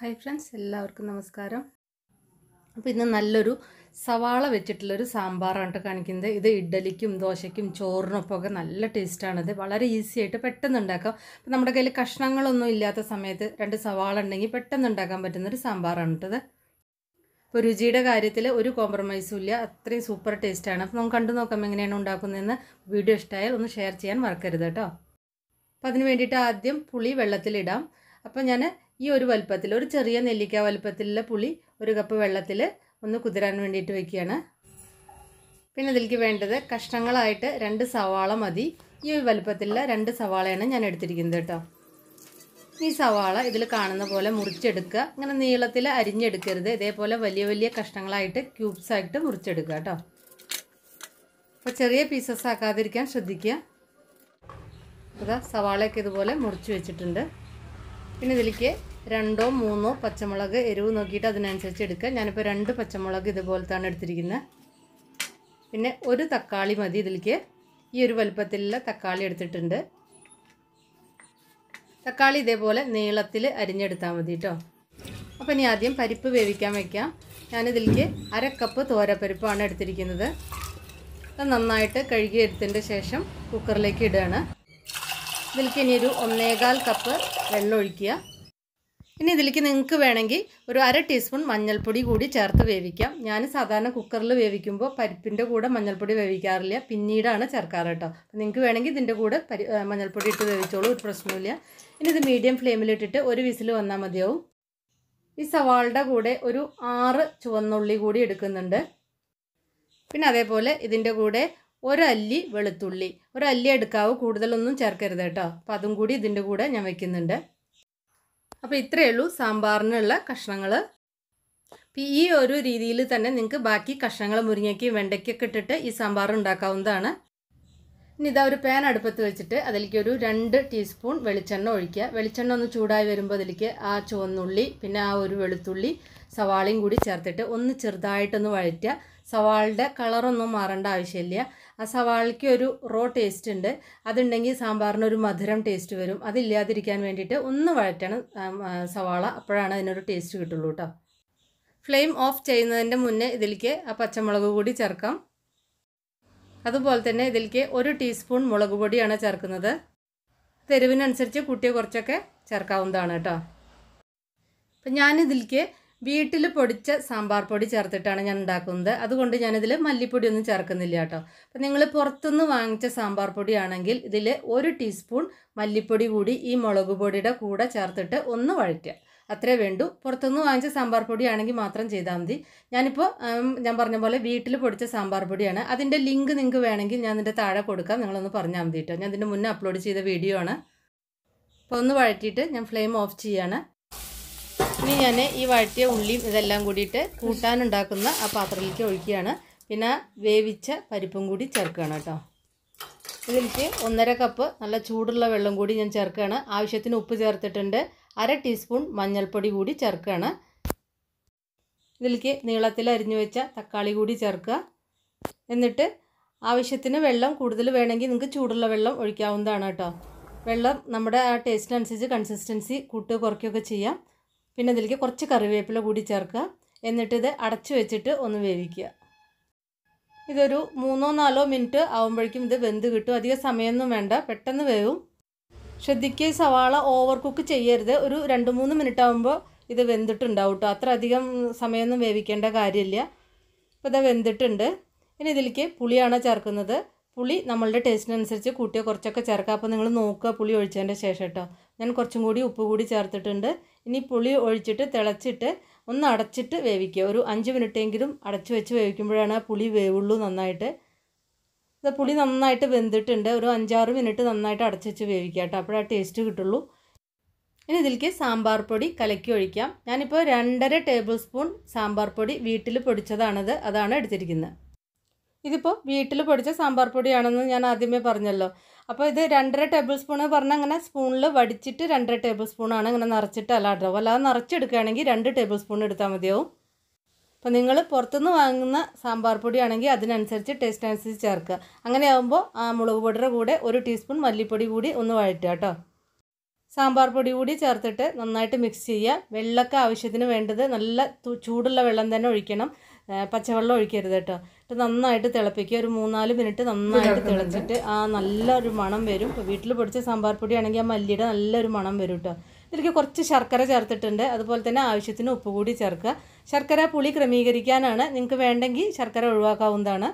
Hi friends, എല്ലാവർക്കും നമസ്കാരം. അപ്പോൾ ഇന്ന് നല്ലൊരു സവാള വെച്ചിട്ടുള്ളൊരു സാമ്പാറാണ് കേട്ടോ കാണിക്കുന്നത്. ഇത് ഇഡ്ഡലിക്കും ദോശയ്ക്കും ചോറിനൊപ്പം ഒക്കെ നല്ല ടേസ്റ്റാണിത്. വളരെ ഈസി ആയിട്ട് പെട്ടെന്ന് ഉണ്ടാക്കാം. അപ്പോൾ നമ്മുടെ കയ്യിൽ കഷ്ണങ്ങളൊന്നും ഇല്ലാത്ത സമയത്ത് രണ്ട് സവാള ഉണ്ടെങ്കിൽ പെട്ടെന്ന് ഉണ്ടാക്കാൻ പറ്റുന്നൊരു സാമ്പാറാണ് കേട്ടത്. അപ്പോൾ രുചിയുടെ കാര്യത്തിൽ ഒരു കോംപ്രമൈസും ഇല്ല, അത്രയും സൂപ്പർ ടേസ്റ്റാണ്. അപ്പോൾ നമുക്ക് കണ്ടു നോക്കാം എങ്ങനെയാണ് ഉണ്ടാക്കുന്നതെന്ന്. വീഡിയോ ഇഷ്ടമായാൽ ഒന്ന് ഷെയർ ചെയ്യാൻ മറക്കരുത് കേട്ടോ. അപ്പോൾ അതിന് വേണ്ടിയിട്ട് ആദ്യം പുളി വെള്ളത്തിലിടാം. അപ്പോൾ ഞാൻ ഈ ഒരു വലുപ്പത്തിൽ, ഒരു ചെറിയ നെല്ലിക്ക വലുപ്പത്തിലുള്ള പുളി ഒരു കപ്പ് വെള്ളത്തിൽ ഒന്ന് കുതിരാൻ വേണ്ടിയിട്ട് വയ്ക്കുകയാണ്. പിന്നെ ഇതിലേക്ക് വേണ്ടത് കഷ്ണങ്ങളായിട്ട് രണ്ട് സവാള മതി. ഈ ഒരു വലുപ്പത്തിലുള്ള രണ്ട് സവാളയാണ് ഞാൻ എടുത്തിരിക്കുന്നത് കേട്ടോ. ഈ സവാള ഇതിൽ കാണുന്ന പോലെ മുറിച്ചെടുക്കുക. ഇങ്ങനെ നീളത്തിൽ അരിഞ്ഞെടുക്കരുത്, ഇതേപോലെ വലിയ വലിയ കഷ്ണങ്ങളായിട്ട് ക്യൂബ്സായിട്ട് മുറിച്ചെടുക്കുക കേട്ടോ. അപ്പോൾ ചെറിയ പീസസ് ആക്കാതിരിക്കാൻ ശ്രദ്ധിക്കുക. അതാ സവാളയൊക്കെ ഇതുപോലെ മുറിച്ച് വെച്ചിട്ടുണ്ട്. പിന്നെ ഇതിലേക്ക് രണ്ടോ മൂന്നോ പച്ചമുളക്, എരിവ് നോക്കിയിട്ട് അതിനനുസരിച്ച് എടുക്കുക. ഞാനിപ്പോൾ രണ്ട് പച്ചമുളക് ഇതുപോലത്താണ് എടുത്തിരിക്കുന്നത്. പിന്നെ ഒരു തക്കാളി മതി ഇതിലേക്ക്. ഈ ഒരു വലുപ്പത്തിലുള്ള തക്കാളി എടുത്തിട്ടുണ്ട്. തക്കാളി ഇതേപോലെ നീളത്തിൽ അരിഞ്ഞെടുത്താൽ മതി കേട്ടോ. അപ്പോൾ ഇനി ആദ്യം പരിപ്പ് വേവിക്കാൻ വയ്ക്കാം. ഞാനിതിലേക്ക് അരക്കപ്പ് തോരപ്പരിപ്പാണ് എടുത്തിരിക്കുന്നത്. അത് നന്നായിട്ട് കഴുകി എടുത്തതിൻ്റെ ശേഷം കുക്കറിലേക്ക് ഇടുകയാണ്. ഇതിലേക്ക് ഇനി ഒരു 1/4 കപ്പ് വെള്ളം ഒഴിക്കുക. ഇനി ഇതിലേക്ക് നിങ്ങൾക്ക് വേണമെങ്കിൽ ഒരു 1/2 ടീസ്പൂൺ മഞ്ഞൾപ്പൊടി കൂടി ചേർത്ത് വേവിക്കാം. ഞാൻ സാധാരണ കുക്കറിൽ വേവിക്കുമ്പോൾ പരിപ്പിൻ്റെ കൂടെ മഞ്ഞൾപ്പൊടി വേവിക്കാറില്ല, പിന്നീടാണ് ചേർക്കാറ് കേട്ടോ. അപ്പോൾ നിങ്ങൾക്ക് വേണമെങ്കിൽ ഇതിൻ്റെ കൂടെ മഞ്ഞൾപ്പൊടി ഇട്ട് വേവിച്ചോളൂ, ഒരു പ്രശ്നമില്ല. ഇനി ഇത് മീഡിയം ഫ്ലെയിമിലിട്ടിട്ട് ഒരു വിസിൽ വന്നാൽ മതിയാവും. ഈ സവാളയുടെ കൂടെ ഒരു 6 ചുവന്നുള്ളി കൂടി എടുക്കുന്നുണ്ട്. പിന്നെ അതേപോലെ ഇതിൻ്റെ കൂടെ 1 അല്ലി വെളുത്തുള്ളി, 1 അല്ലി എടുക്കാവൂ, കൂടുതലൊന്നും ചേർക്കരുത് കേട്ടോ. അപ്പോൾ അതും കൂടി ഇതിൻ്റെ കൂടെ ഞാൻ വയ്ക്കുന്നുണ്ട്. അപ്പോൾ ഇത്രയേ ഉള്ളൂ സാമ്പാറിനുള്ള കഷ്ണങ്ങൾ. അപ്പോൾ ഈ ഒരു രീതിയിൽ തന്നെ നിങ്ങൾക്ക് ബാക്കി കഷ്ണങ്ങൾ മുരിങ്ങയ്ക്ക് വെണ്ടയ്ക്കൊക്കെ ഇട്ടിട്ട് ഈ സാമ്പാർ ഉണ്ടാക്കാവുന്നതാണ്. ഇനി ഇതാ ഒരു പാൻ അടുപ്പത്ത് വെച്ചിട്ട് അതിലേക്ക് ഒരു 2 ടീസ്പൂൺ വെളിച്ചെണ്ണ ഒഴിക്കുക. വെളിച്ചെണ്ണ ഒന്ന് ചൂടായി വരുമ്പോൾ അതിലേക്ക് ആ ചുവന്നുള്ളി, പിന്നെ ആ ഒരു വെളുത്തുള്ളി, സവാളയും കൂടി ചേർത്തിട്ട് ഒന്ന് ചെറുതായിട്ടൊന്ന് വഴറ്റുക. സവാളയുടെ കളറൊന്നും മാറേണ്ട ആവശ്യമില്ല. ആ സവാളയ്ക്ക് ഒരു റോ ടേസ്റ്റ് ഉണ്ട്, അതുണ്ടെങ്കിൽ സാമ്പാറിനൊരു മധുരം ടേസ്റ്റ് വരും. അതില്ലാതിരിക്കാൻ വേണ്ടിയിട്ട് ഒന്ന് വഴറ്റണം സവാള, അപ്പോഴാണ് അതിനൊരു ടേസ്റ്റ് കിട്ടുള്ളൂ കേട്ടോ. ഫ്ലെയിം ഓഫ് ചെയ്യുന്നതിൻ്റെ മുന്നേ ഇതിലേക്ക് ആ പച്ചമുളക് കൂടി ചേർക്കാം. അതുപോലെ തന്നെ ഇതിലേക്ക് 1 ടീസ്പൂൺ മുളക് പൊടിയാണ് ചേർക്കുന്നത്. എരിവിനനുസരിച്ച് കൂട്ടിയ കുറച്ചൊക്കെ ചേർക്കാവുന്നതാണ് കേട്ടോ. അപ്പം ഞാനിതിലേക്ക് വീട്ടിൽ പൊടിച്ച സാമ്പാർ പൊടി ചേർത്തിട്ടാണ് ഞാൻ ഉണ്ടാക്കുന്നത്. അതുകൊണ്ട് ഞാനിതിൽ മല്ലിപ്പൊടിയൊന്നും ചേർക്കുന്നില്ല കേട്ടോ. അപ്പം നിങ്ങൾ പുറത്തുനിന്ന് വാങ്ങിച്ച സാമ്പാർ പൊടിയാണെങ്കിൽ ഇതിൽ 1 ടീസ്പൂൺ മല്ലിപ്പൊടി കൂടി ഈ മുളക് പൊടിയുടെ കൂടെ ചേർത്തിട്ട് ഒന്ന് വഴറ്റുക, അത്രേ വേണ്ടൂ. പുറത്തുനിന്ന് വാങ്ങിച്ച സാമ്പാർ പൊടിയാണെങ്കിൽ മാത്രം ചെയ്താൽ മതി. ഞാനിപ്പോൾ ഞാൻ പറഞ്ഞ പോലെ വീട്ടിൽ പൊടിച്ച സാമ്പാർ പൊടിയാണ്. അതിൻ്റെ ലിങ്ക് നിങ്ങൾക്ക് വേണമെങ്കിൽ ഞാൻ ഇതിൻ്റെ താഴെ കൊടുക്കാം, നിങ്ങളൊന്ന് പറഞ്ഞാൽ മതി കേട്ടോ. ഞാൻ ഇതിൻ്റെ മുന്നേ അപ്ലോഡ് ചെയ്ത വീഡിയോ ആണ്. അപ്പോൾ ഒന്ന് വഴറ്റിയിട്ട് ഞാൻ ഫ്ലെയിം ഓഫ് ചെയ്യുകയാണ്. ഇനി ഞാൻ ഈ വഴറ്റിയ ഉള്ളിയും ഇതെല്ലാം കൂടിയിട്ട് കൂട്ടാനുണ്ടാക്കുന്ന ആ പാത്രത്തിലേക്ക് ഒഴിക്കുകയാണ്. പിന്നെ വേവിച്ച പരിപ്പും കൂടി ചേർക്കുകയാണ് കേട്ടോ. ഇതിലേക്ക് 1/2 കപ്പ് നല്ല ചൂടുള്ള വെള്ളം കൂടി ഞാൻ ചേർക്കുകയാണ്. ആവശ്യത്തിന് ഉപ്പ് ചേർത്തിട്ടുണ്ട്. 1/2 ടീസ്പൂൺ മഞ്ഞൾപ്പൊടി കൂടി ചേർക്കുകയാണ്. ഇതിലേക്ക് നീളത്തിൽ അരിഞ്ഞു വെച്ച തക്കാളി കൂടി ചേർക്കുക. എന്നിട്ട് ആവശ്യത്തിന് വെള്ളം, കൂടുതൽ വേണമെങ്കിൽ നിങ്ങൾക്ക് ചൂടുള്ള വെള്ളം ഒഴിക്കാവുന്നതാണ് കേട്ടോ. വെള്ളം നമ്മുടെ ആ ടേസ്റ്റിനനുസരിച്ച് കൺസിസ്റ്റൻസി കൂട്ടുക കുറയ്ക്കുകയൊക്കെ ചെയ്യാം. പിന്നെ ഇതിലേക്ക് കുറച്ച് കറിവേപ്പില കൂടി ചേർക്കുക. എന്നിട്ടിത് അടച്ചു വെച്ചിട്ട് ഒന്ന് വേവിക്കുക. ഇതൊരു 3-4 മിനിറ്റ് ആകുമ്പോഴേക്കും ഇത് വെന്ത് കിട്ടും. അധികം സമയമൊന്നും വേണ്ട, പെട്ടെന്ന് വേവും. ശ്രദ്ധിക്കുക, സവാള ഓവർ കുക്ക് ചെയ്യരുത്. ഒരു 2-3 മിനിറ്റ് ആകുമ്പോൾ ഇത് വെന്തിട്ടുണ്ടാവും കേട്ടോ. അത്ര അധികം സമയമൊന്നും വേവിക്കേണ്ട കാര്യമില്ല. അപ്പോൾ ഇത് വെന്തിട്ടുണ്ട്. ഇനി ഇതിലേക്ക് പുളിയാണ് ചേർക്കുന്നത്. പുളി നമ്മളുടെ ടേസ്റ്റിനനുസരിച്ച് കൂട്ടിയ കുറച്ചൊക്കെ ചേർക്കുക. അപ്പോൾ നിങ്ങൾ നോക്കുക പുളി ഒഴിച്ചതിൻ്റെ ശേഷം കേട്ടോ. ഞാൻ കുറച്ചും കൂടി ഉപ്പ് കൂടി ചേർത്തിട്ടുണ്ട്. ഇനി പുളി ഒഴിച്ചിട്ട് തിളച്ചിട്ട് ഒന്ന് അടച്ചിട്ട് വേവിക്കുക. ഒരു 5 മിനിറ്റെങ്കിലും അടച്ചു വെച്ച് വേവിക്കുമ്പോഴാണ് ആ പുളി വേവുള്ളൂ നന്നായിട്ട്. അത് പുളി നന്നായിട്ട് വെന്തിട്ടുണ്ട്. ഒരു 5-6 മിനിറ്റ് നന്നായിട്ട് അടച്ചു വെച്ച് വേവിക്കുക കേട്ടോ. അപ്പോഴാ ടേസ്റ്റ് കിട്ടുള്ളൂ. ഇനി ഇതിലേക്ക് സാമ്പാർ പൊടി കലക്കി ഒഴിക്കാം. ഞാനിപ്പോൾ 2.5 ടേബിൾ സ്പൂൺ സാമ്പാർ പൊടി വീട്ടിൽ പൊടിച്ചതാണത്, അതാണ് എടുത്തിരിക്കുന്നത്. ഇതിപ്പോൾ വീട്ടിൽ പൊടിച്ച സാമ്പാർ പൊടിയാണെന്ന് ഞാൻ ആദ്യമേ പറഞ്ഞല്ലോ. അപ്പോൾ ഇത് 2.5 ടേബിൾ സ്പൂൺ പറഞ്ഞാൽ അങ്ങനെ സ്പൂണിൽ വടിച്ചിട്ട് 2.5 ടേബിൾ സ്പൂണാണ് ഇങ്ങനെ നിറച്ചിട്ട് അല്ലാട്ടോ. അല്ലാതെ നിറച്ചെടുക്കുകയാണെങ്കിൽ 2 ടേബിൾ സ്പൂൺ എടുത്താൽ മതിയാവും. അപ്പോൾ നിങ്ങൾ പുറത്തുനിന്ന് വാങ്ങുന്ന സാമ്പാർ പൊടിയാണെങ്കിൽ അതിനനുസരിച്ച് ടേസ്റ്റിനനുസരിച്ച് ചേർക്കുക. അങ്ങനെയാകുമ്പോൾ ആ മുളക് പൊടിയുടെ കൂടെ 1 ടീസ്പൂൺ മല്ലിപ്പൊടി കൂടി ഒന്ന് വഴറ്റുക കേട്ടോ. സാമ്പാർ പൊടി കൂടി ചേർത്തിട്ട് നന്നായിട്ട് മിക്സ് ചെയ്യുക. വെള്ളക്ക ആവശ്യത്തിന് വേണ്ടത് നല്ല ചൂടുള്ള വെള്ളം തന്നെ ഒഴിക്കണം, പച്ചവെള്ളം ഒഴിക്കരുത് കേട്ടോ. എന്നിട്ട് നന്നായിട്ട് തിളപ്പിക്കുക. ഒരു 3-4 മിനിറ്റ് നന്നായിട്ട് തിളച്ചിട്ട് ആ നല്ലൊരു മണം വരും. വീട്ടിൽ പൊടിച്ച സാമ്പാർ പൊടിയാണെങ്കിൽ ആ മല്ലിയുടെ നല്ലൊരു മണം വരും കേട്ടോ. ഇതിലേക്ക് കുറച്ച് ശർക്കര ചേർത്തിട്ടുണ്ട്, അതുപോലെ തന്നെ ആവശ്യത്തിന് ഉപ്പ് കൂടി ചേർക്കുക. ശർക്കര പുളി ക്രമീകരിക്കാനാണ്, നിങ്ങൾക്ക് വേണ്ടെങ്കിൽ ശർക്കര ഒഴിവാക്കാവുന്നതാണ്.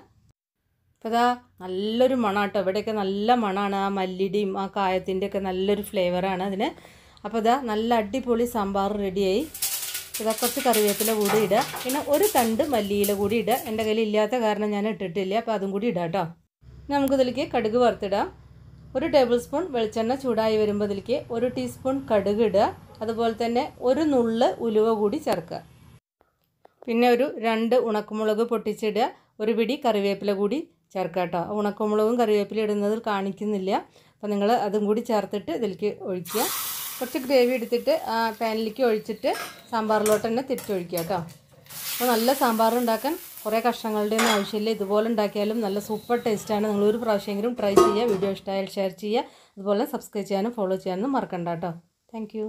അപ്പോൾ അതാ നല്ലൊരു മണം കേട്ടോ, ഇവിടെയൊക്കെ നല്ല മണമാണ്. ആ മല്ലിയുടെയും ആ കായത്തിൻ്റെ ഒക്കെ നല്ലൊരു ഫ്ലേവറാണ് അതിന്. അപ്പോൾ അതാ നല്ല അടിപൊളി സാമ്പാർ റെഡിയായി. ഇതാ കുറച്ച് കറിവേപ്പില കൂടി ഇടുക, പിന്നെ ഒരു തണ്ട് മല്ലിയില കൂടി ഇടുക. എൻ്റെ കയ്യിൽ ഇല്ലാത്ത കാരണം ഞാൻ ഇട്ടിട്ടില്ല, അപ്പോൾ അതും കൂടി ഇടാം കേട്ടോ. നമുക്കിതിലേക്ക് കടുക് വറുത്തിടാം. 1 ടേബിൾ സ്പൂൺ വെളിച്ചെണ്ണ ചൂടായി വരുമ്പോൾ ഇതിലേക്ക് 1 ടീസ്പൂൺ കടുക് ഇടുക, അതുപോലെ തന്നെ 1 നുള്ള് ഉലുവ കൂടി ചേർക്കുക. പിന്നെ 2 ഉണക്കമുളക് പൊട്ടിച്ചിടുക, 1 പിടി കറിവേപ്പില കൂടി ചേർക്കുക കേട്ടോ. ഉണക്കമുളകും കറിവേപ്പില ഇടുന്നതിൽ കാണിക്കുന്നില്ല, അപ്പോൾ നിങ്ങൾ അതും കൂടി ചേർത്തിട്ട് ഇതിലേക്ക് ഒഴിക്കുക. കുറച്ച് ഗ്രേവി എടുത്തിട്ട് പാനിലേക്ക് ഒഴിച്ചിട്ട് സാമ്പാറിലോട്ട് തന്നെ തിരിച്ചൊഴിക്കുക കേട്ടോ. അപ്പോൾ നല്ല സാമ്പാർ ഉണ്ടാക്കാൻ കുറേ കഷ്ണങ്ങളുടെ ഒന്നും ആവശ്യമില്ല, ഇതുപോലെ ഉണ്ടാക്കിയാലും നല്ല സൂപ്പർ ടേസ്റ്റാണ്. നിങ്ങളൊരു പ്രാവശ്യമെങ്കിലും ട്രൈ ചെയ്യുക. വീഡിയോ ഇഷ്ടമായാൽ ഷെയർ ചെയ്യുക, അതുപോലെ സബ്സ്ക്രൈബ് ചെയ്യാനും ഫോളോ ചെയ്യാനും മറക്കണ്ട കേട്ടോ. Thank U.